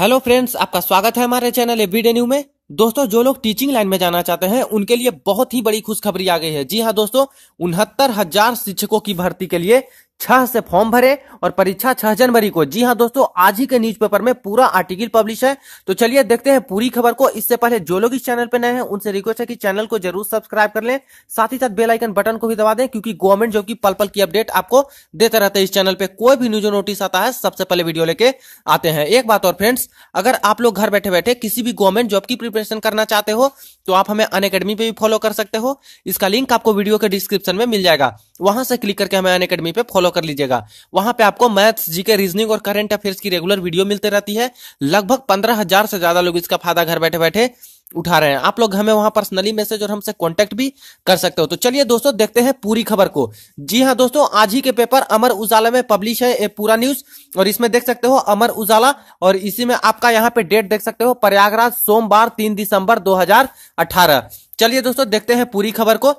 Hello friends, आपका स्वागत है हमारे चैनल एबीडी न्यूज़ में। दोस्तों, जो लोग टीचिंग लाइन में जाना चाहते हैं उनके लिए बहुत ही बड़ी खुशखबरी आ गई है। जी हां दोस्तों, 69,000 शिक्षकों की भर्ती के लिए 6 से फॉर्म भरे और परीक्षा 6 जनवरी को। जी हां दोस्तों, आज ही के न्यूज़पेपर में पूरा आर्टिकल पब्लिश है। तो चलिए देखते हैं पूरी खबर को। इससे पहले जो लोग इस चैनल पर नए हैं उनसे रिक्वेस्ट है कि चैनल को जरूर सब्सक्राइब कर लें, साथ ही साथ बेल आइकन बटन को भी दबा दें, क्योंकि गवर्नमेंट जो कि पल पल की अपडेट आपको देते रहते हैं इस चैनल पे। कोई भी न्यूज नोटिस आता है सबसे पहले वीडियो लेके आते हैं। एक बात और फ्रेंड्स, अगर आप लोग घर बैठे बैठे किसी भी गवर्नमेंट जॉब की प्रिपरेशन करना चाहते हो तो आप हमें अनअकैडमी पे भी फॉलो कर सकते हो। इसका लिंक आपको वीडियो के डिस्क्रिप्शन में मिल जाएगा, वहां से क्लिक करके हमें अनअकैडमी पे फॉलो कर लीजिएगा। वहां पे आपको मैथ्स, जीके, रीजनिंग और करंट अफेयर्स की रेगुलर वीडियो मिलती रहती है। लगभग 15,000 से ज्यादा लोग इसका फायदा घर बैठे बैठे उठा रहे हैं। आप लोग हमें वहां पर्सनली मैसेज और हमसे कांटेक्ट भी कर सकते हो। तो चलिए दोस्तों, देखते हैं पूरी खबर को। जी हां दोस्तों, आज ही के पेपर अमर उजाला में पब्लिश है ये पूरा न्यूज, और इसमें देख सकते हो अमर उजाला, और इसी में आपका यहाँ पे डेट देख सकते हो प्रयागराज सोमवार 3 दिसंबर 2018। चलिए दोस्तों, देखते हैं पूरी खबर को।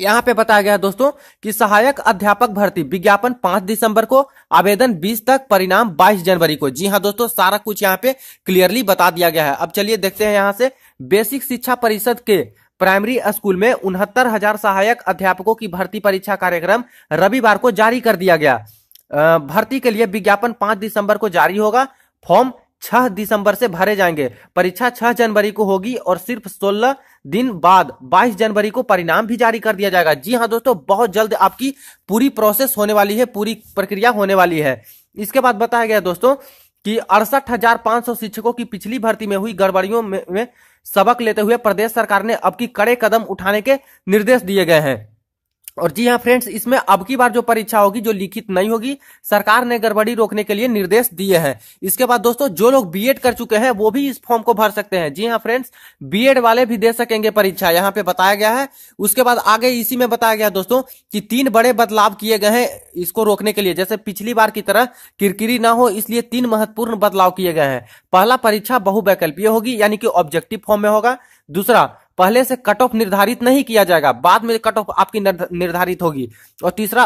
यहाँ पे बताया गया है दोस्तों कि सहायक अध्यापक भर्ती विज्ञापन 5 दिसंबर को, आवेदन 20 तक, परिणाम 22 जनवरी को। जी हाँ दोस्तों, सारा कुछ यहाँ पे क्लियरली बता दिया गया है। अब चलिए देखते हैं यहाँ से। बेसिक शिक्षा परिषद के प्राइमरी स्कूल में 69,000 सहायक अध्यापकों की भर्ती परीक्षा कार्यक्रम रविवार को जारी कर दिया गया। भर्ती के लिए विज्ञापन 5 दिसंबर को जारी होगा। फॉर्म 6 दिसंबर से भरे जाएंगे। परीक्षा 6 जनवरी को होगी और सिर्फ 16 दिन बाद 22 जनवरी को परिणाम भी जारी कर दिया जाएगा। जी हां दोस्तों, बहुत जल्द आपकी पूरी प्रोसेस होने वाली है, पूरी प्रक्रिया होने वाली है। इसके बाद बताया गया दोस्तों कि 68,500 शिक्षकों की पिछली भर्ती में हुई गड़बड़ियों में सबक लेते हुए प्रदेश सरकार ने अब की कड़े कदम उठाने के निर्देश दिए गए हैं। और जी हाँ फ्रेंड्स, इसमें अब की बार जो परीक्षा होगी जो लिखित नहीं होगी, सरकार ने गड़बड़ी रोकने के लिए निर्देश दिए हैं। इसके बाद दोस्तों, जो लोग बीएड कर चुके हैं वो भी इस फॉर्म को भर सकते हैं। जी हाँ फ्रेंड्स, बीएड वाले भी दे सकेंगे परीक्षा, यहाँ पे बताया गया है। उसके बाद आगे इसी में बताया गया दोस्तों कि 3 बड़े बदलाव किए गए हैं इसको रोकने के लिए, जैसे पिछली बार की तरह किरकिरी ना हो, इसलिए 3 महत्वपूर्ण बदलाव किए गए हैं। पहला, परीक्षा बहुवैकल्पीय होगी, यानी कि ऑब्जेक्टिव फॉर्म में होगा। दूसरा, पहले से कट ऑफ निर्धारित नहीं किया जाएगा, बाद में कट ऑफ आपकी निर्धारित होगी। और तीसरा,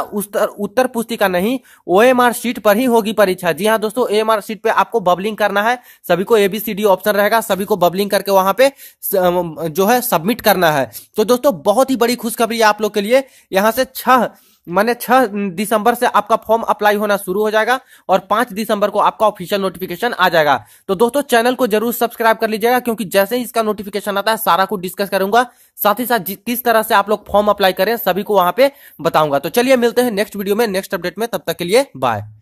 उत्तर पुस्तिका नहीं, ओएमआर शीट पर ही होगी परीक्षा। जी हाँ दोस्तों, ओएमआर शीट पे आपको बबलिंग करना है, सभी को ABCD ऑप्शन रहेगा, सभी को बबलिंग करके वहां पे जो है सबमिट करना है। तो दोस्तों, बहुत ही बड़ी खुशखबरी आप लोग के लिए। यहाँ से 6 दिसंबर से आपका फॉर्म अप्लाई होना शुरू हो जाएगा और 5 दिसंबर को आपका ऑफिशियल नोटिफिकेशन आ जाएगा। तो दोस्तों, चैनल को जरूर सब्सक्राइब कर लीजिएगा, क्योंकि जैसे ही इसका नोटिफिकेशन आता है सारा कुछ डिस्कस करूंगा, साथ ही साथ किस तरह से आप लोग फॉर्म अप्लाई करें सभी को वहां पे बताऊंगा। तो चलिए मिलते हैं नेक्स्ट वीडियो में, नेक्स्ट अपडेट में। तब तक के लिए बाय।